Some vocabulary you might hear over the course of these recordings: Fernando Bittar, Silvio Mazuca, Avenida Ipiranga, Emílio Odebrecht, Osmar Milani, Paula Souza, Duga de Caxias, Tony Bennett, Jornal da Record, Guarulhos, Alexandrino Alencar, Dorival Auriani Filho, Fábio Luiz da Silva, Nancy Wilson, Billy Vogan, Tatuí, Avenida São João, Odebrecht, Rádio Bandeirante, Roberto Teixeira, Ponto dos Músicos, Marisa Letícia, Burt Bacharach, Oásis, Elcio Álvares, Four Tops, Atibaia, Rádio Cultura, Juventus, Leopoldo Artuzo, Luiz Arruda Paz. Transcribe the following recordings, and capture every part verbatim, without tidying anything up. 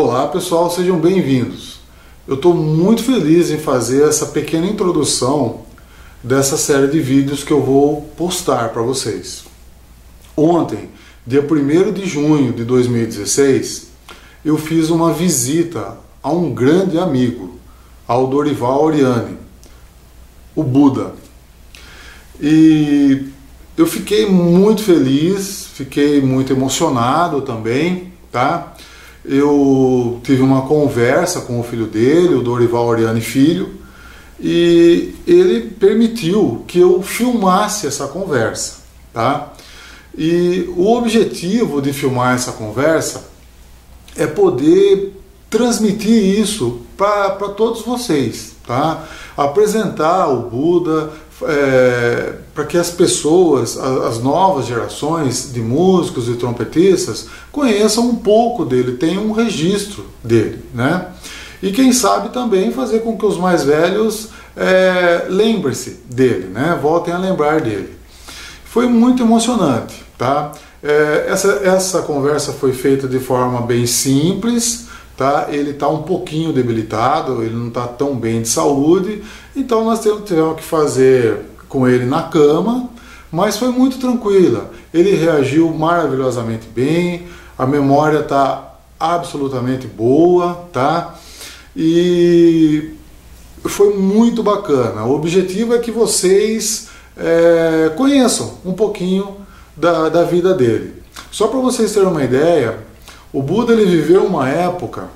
Olá pessoal, sejam bem-vindos. Eu estou muito feliz em fazer essa pequena introdução dessa série de vídeos que eu vou postar para vocês. Ontem, dia primeiro de junho de dois mil e dezesseis, eu fiz uma visita a um grande amigo, ao Dorival Auriani, o Buda. E eu fiquei muito feliz, fiquei muito emocionado também, tá? Eu tive uma conversa com o filho dele, o Dorival Auriani Filho, e ele permitiu que eu filmasse essa conversa, tá? E o objetivo de filmar essa conversa é poder transmitir isso para todos vocês, tá? Apresentar o Buda, É, para que as pessoas, as novas gerações de músicos e trompetistas conheçam um pouco dele, tenham um registro dele, né? E quem sabe também fazer com que os mais velhos é, lembrem-se dele, né? Voltem a lembrar dele. Foi muito emocionante, tá? É, essa, essa conversa foi feita de forma bem simples. Tá? Ele está um pouquinho debilitado, ele não está tão bem de saúde, então nós tivemos que fazer com ele na cama, mas foi muito tranquila. Ele reagiu maravilhosamente bem, a memória está absolutamente boa, tá? E foi muito bacana. O objetivo é que vocês é, conheçam um pouquinho da, da vida dele. Só para vocês terem uma ideia, o Buda ele viveu uma época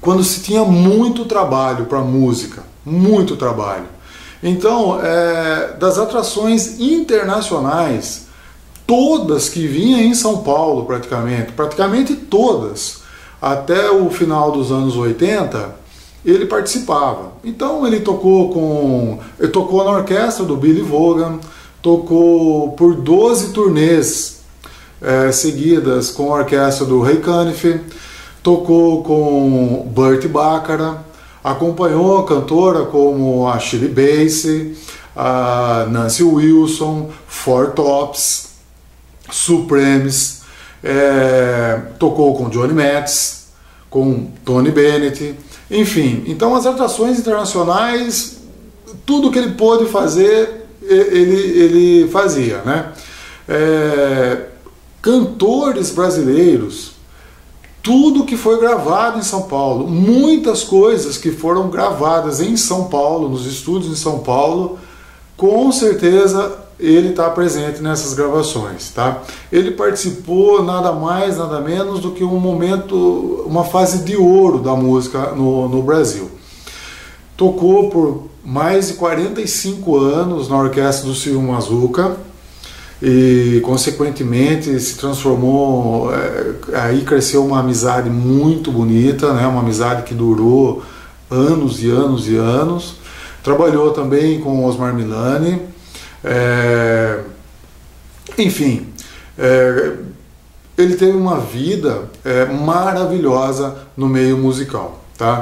quando se tinha muito trabalho para música, muito trabalho. Então, é, das atrações internacionais, todas que vinham em São Paulo praticamente, praticamente todas, até o final dos anos oitenta, ele participava. Então ele tocou, com, ele tocou na orquestra do Billy Vogan, tocou por doze turnês, É, seguidas com a orquestra do Ray Conniff, tocou com Burt Bacharach, acompanhou cantora como a Shirley Bassey, a Nancy Wilson, Four Tops, Supremes, é, tocou com Johnny Mathis, com Tony Bennett, enfim. Então as atrações internacionais, tudo que ele pôde fazer, ele, ele fazia, né? É, cantores brasileiros, tudo que foi gravado em São Paulo, muitas coisas que foram gravadas em São Paulo, nos estúdios em São Paulo, com certeza ele está presente nessas gravações, tá? Ele participou nada mais, nada menos do que um momento, uma fase de ouro da música no, no Brasil. Tocou por mais de quarenta e cinco anos na orquestra do Silvio Mazuca, e consequentemente se transformou, aí cresceu uma amizade muito bonita, né? Uma amizade que durou anos e anos e anos. Trabalhou também com Osmar Milani, é... enfim, é... ele teve uma vida é, maravilhosa no meio musical, tá?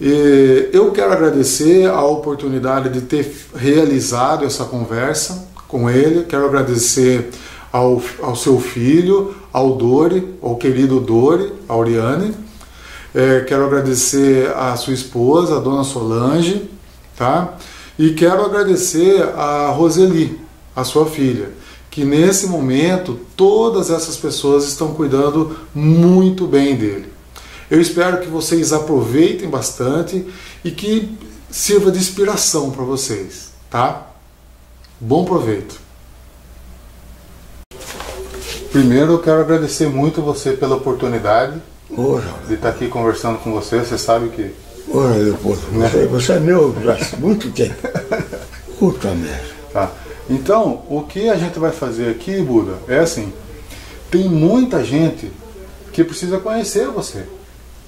E eu quero agradecer a oportunidade de ter realizado essa conversa com ele, quero agradecer ao, ao seu filho, ao Dori, ao querido Dori Auriani, é, quero agradecer à sua esposa, a dona Solange, tá? E quero agradecer a Roseli, a sua filha, que nesse momento todas essas pessoas estão cuidando muito bem dele. Eu espero que vocês aproveitem bastante e que sirva de inspiração para vocês, tá? Bom proveito. Primeiro eu quero agradecer muito você pela oportunidade oh, de estar aqui conversando com você. Você sabe que... Oh, eu, você, você é meu há muito tempo. Puta merda. Tá. Então, o que a gente vai fazer aqui, Buda, é assim, tem muita gente que precisa conhecer você.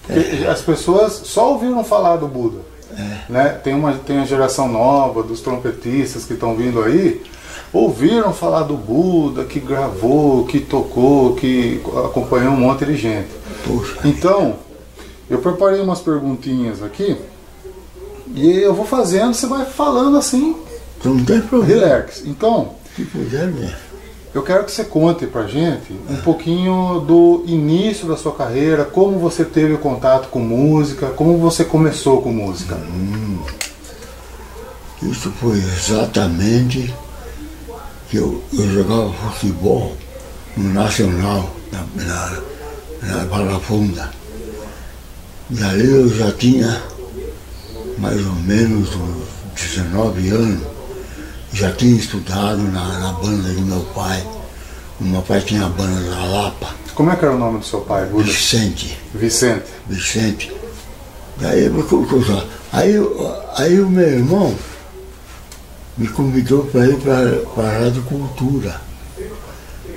Porque é. As pessoas só ouviram falar do Buda. É. Né? Tem uma tem a geração nova dos trompetistas que estão vindo aí, ouviram falar do Buda, que gravou, que tocou, que acompanhou um monte de gente. Puxa. Então, eu preparei umas perguntinhas aqui e eu vou fazendo, você vai falando assim. Não tem problema. Relax. Então, Eu quero que você conte pra gente um pouquinho do início da sua carreira, como você teve o contato com música, como você começou com música. Hum, isso foi exatamente que eu, eu jogava futebol no Nacional, na, na, na Barra Funda. E ali eu já tinha mais ou menos uns dezenove anos. Já tinha estudado na, na banda do meu pai. O meu pai tinha a banda da Lapa. Como é que era o nome do seu pai, Buda? Vicente. Vicente. Vicente. Daí, aí, aí o meu irmão me convidou para ir para a Rádio Cultura,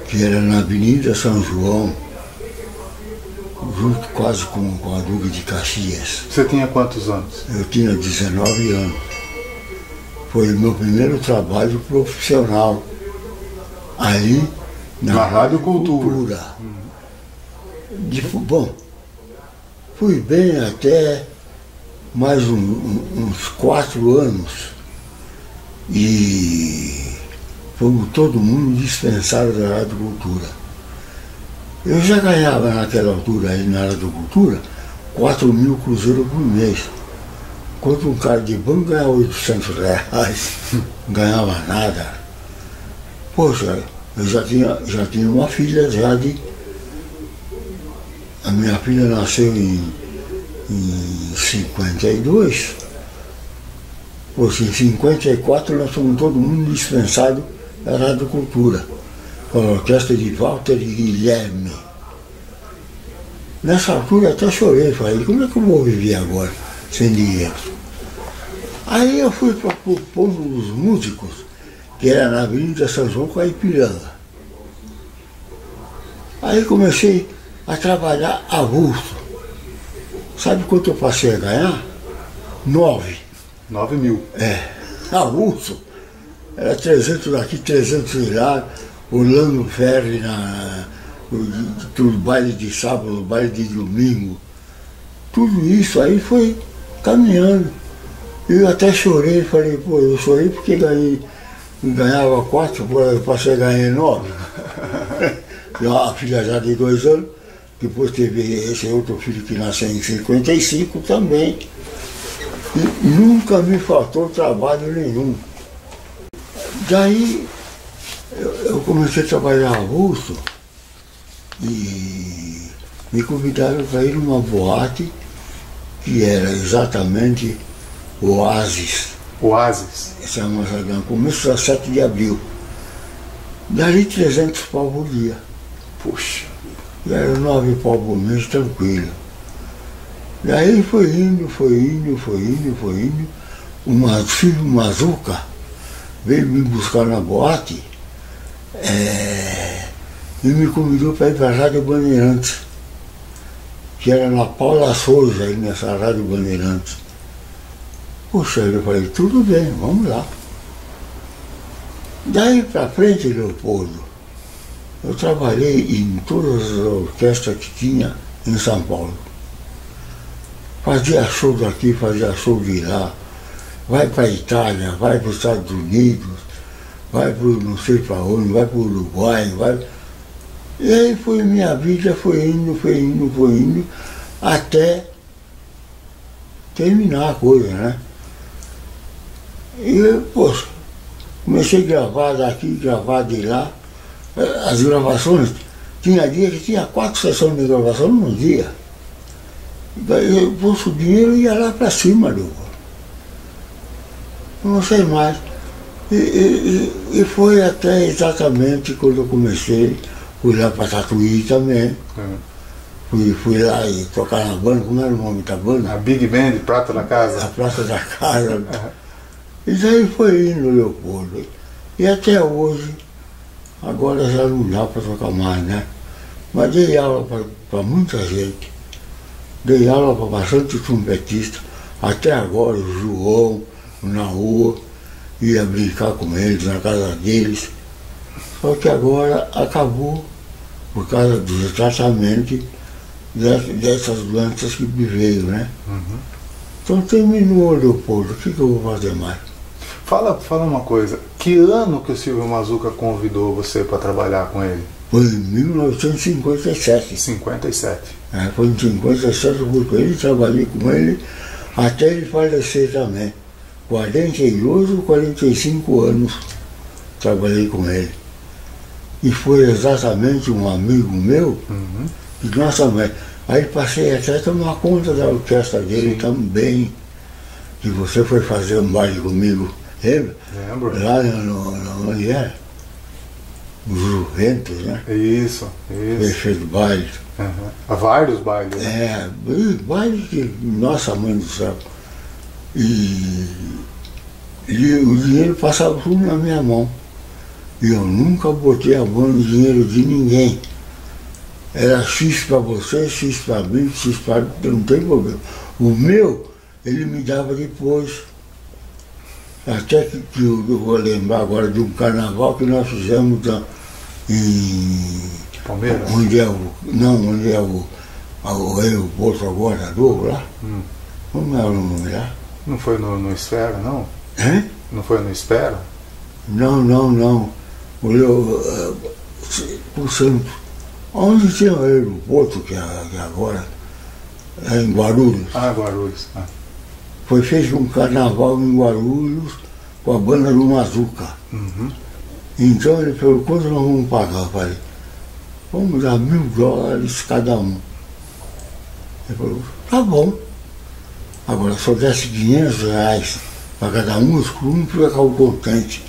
que era na Avenida São João, junto quase com, com a Duga de Caxias. Você tinha quantos anos? Eu tinha dezenove anos. Foi o meu primeiro trabalho profissional, ali na, na Rádio Cultura. Cultura. De, bom, fui bem até mais um, um, uns quatro anos e fomos todo mundo dispensado da Rádio Cultura. Eu já ganhava naquela altura, aí na Rádio Cultura, quatro mil cruzeiros por mês. Enquanto um cara de banco ganhava oitocentos reais, não ganhava nada. Poxa, eu já tinha, já tinha uma filha já de... A minha filha nasceu em, em cinquenta e dois. Poxa, em cinquenta e quatro nós fomos todo mundo dispensado da Rádio Cultura, com a orquestra de Walter e Guilherme. Nessa altura até chorei, falei, como é que eu vou viver agora? Sem dinheiro. Aí eu fui para o Ponto dos Músicos, que era na Avenida São João com a Ipiranga. Aí comecei a trabalhar a avulso. Sabe quanto eu passei a ganhar? Nove. Nove mil. É, a avulso. Era trezentos daqui, trezentos de lá, Orlando Ferri, na, no baile de sábado, baile de domingo. Tudo isso aí foi caminhando. Eu até chorei, falei, pô, eu chorei porque ganhei, ganhava quatro, eu passei a ganhar nove. A filha já de dois anos, depois teve esse outro filho que nasceu em cinquenta e cinco também. E nunca me faltou trabalho nenhum. Daí eu, eu comecei a trabalhar avulso e me convidaram para ir numa boate que era exatamente Oásis. Oásis? Essa é uma jardim, começo da sete de abril. Dali trezentos pau por dia. Poxa. E era nove pau por mês, tranquilo. Daí foi indo, foi indo, foi indo, foi indo. O Silvio Mazuca veio me buscar na boate é, e me convidou para ir para a Rádio Bandeirante, que era na Paula Souza, aí nessa Rádio Bandeirante. Poxa, eu falei, tudo bem, vamos lá. Daí pra frente, Leopoldo, eu trabalhei em todas as orquestras que tinha em São Paulo. Fazia show daqui, fazia show de lá. Vai pra Itália, vai para os Estados Unidos, vai pro não sei pra onde, vai pro Uruguai, vai... E aí foi minha vida, foi indo, foi indo, foi indo, até terminar a coisa, né? E eu, poxa, comecei a gravar daqui, gravar de lá, as gravações, tinha dia que tinha quatro sessões de gravação num dia. Eu, poxa, o dinheiro ia lá pra cima, do não sei mais. E, e, e foi até exatamente quando eu comecei. Fui lá para Tatuí também. Uhum. Fui, fui lá e tocar na banda, como era o nome da banda? A Big Band, Prata da Casa. A Prata da Casa. Uhum. E daí foi indo, Leopoldo. E até hoje, agora já não dá para tocar mais, né? Mas dei aula para muita gente. Dei aula para bastante trompetista. Até agora o João, o Naô, ia brincar com eles na casa deles. Só que agora acabou, por causa do tratamento dessas doenças que me veio, né? Uhum. Então terminou, Leopoldo, o que, que eu vou fazer mais? Fala, fala uma coisa, que ano que o Silvio Mazuca convidou você para trabalhar com ele? Foi em mil novecentos e cinquenta e sete. cinquenta e sete. É, foi em cinquenta e sete que eu fui com ele, trabalhei com ele até ele falecer também. quarenta e dois ou quarenta e cinco anos trabalhei com ele. E foi exatamente um amigo meu, uhum. que nós também. Aí passei até tomar conta da orquestra dele. Sim. Também. E você foi fazer um baile comigo, lembra? Lembro. Lá no, no, onde era? Juventus, né? Isso, isso. Ele fez baile. Uhum. Há vários bailes, né? É, baile que, nossa mãe do céu. E, e o dinheiro passava tudo na minha mão. E eu nunca botei a mão no dinheiro de ninguém. Era X para você, X para mim, X para... Não tem problema. O meu, ele me dava depois. Até que, que eu, eu vou lembrar agora de um carnaval que nós fizemos da, em... Palmeiras? Onde é o... Não, onde é o... o aeroporto agora, a Globo lá. Hum. Como era o nome lá? Não foi no, no Esfera, não? Hã? Não foi no Esfera? Não, não, não. Olhou... Por Santos. Onde tinha o aeroporto, que agora... É em Guarulhos. Ah, Guarulhos. Ah. Foi feito um carnaval em Guarulhos com a banda do Mazuca. Uhum. Então ele falou, quanto nós vamos pagar? Eu falei, vamos dar mil dólares cada um. Ele falou, tá bom. Agora só desse quinhentos reais para cada um, os clubes para ficar contente.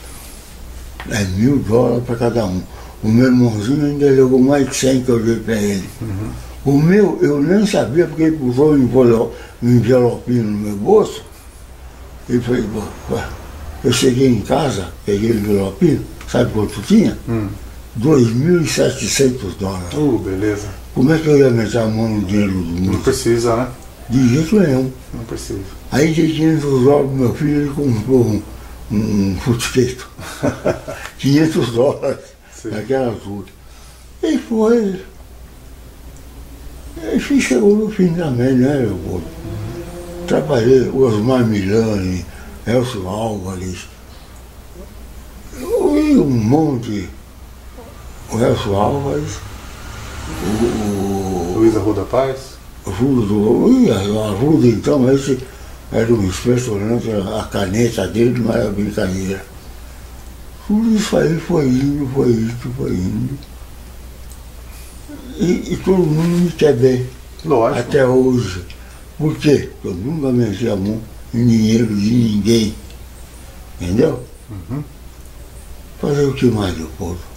É mil dólares para cada um. O meu irmãozinho ainda levou mais de cem que eu dei para ele. Uhum. O meu, eu nem sabia, porque ele puxou um envelopinho no meu bolso. Ele falou, eu cheguei em casa, peguei o envelopinho, sabe quanto tinha? Hum. dois mil e setecentos dólares. Uh, beleza. Como é que eu ia meter a mão no dinheiro do mundo? Não precisa, né? De jeito nenhum. Não precisa. Aí de quinhentos dólares, meu filho, ele comprou um, um futequeto. quinhentos dólares. Sim. Naquela altura. E foi... Enfim, chegou no fim também, né? Eu trabalhei o Osmar Milani, Elcio Álvares, e um monte. O Elcio Álvares, o... Luiz Arruda Paz? O Arruda, então, esse era um impressionante, a caneta dele não era brincadeira. Tudo isso aí foi indo, foi indo, foi indo. E, e todo mundo me quer bem. Lógico. Até hoje. Por quê? Eu nunca mexi a mão em dinheiro de ninguém. Entendeu? Uhum. Fazer o que mais eu posso?